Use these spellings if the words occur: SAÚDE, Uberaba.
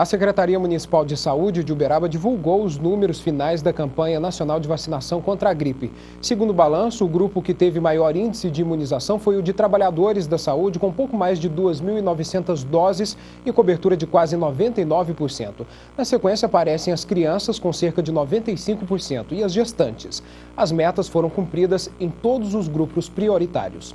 A Secretaria Municipal de Saúde de Uberaba divulgou os números finais da campanha nacional de vacinação contra a gripe. Segundo o balanço, o grupo que teve maior índice de imunização foi o de trabalhadores da saúde, com pouco mais de 2.900 doses e cobertura de quase 99%. Na sequência, aparecem as crianças, com cerca de 95%, e as gestantes. As metas foram cumpridas em todos os grupos prioritários.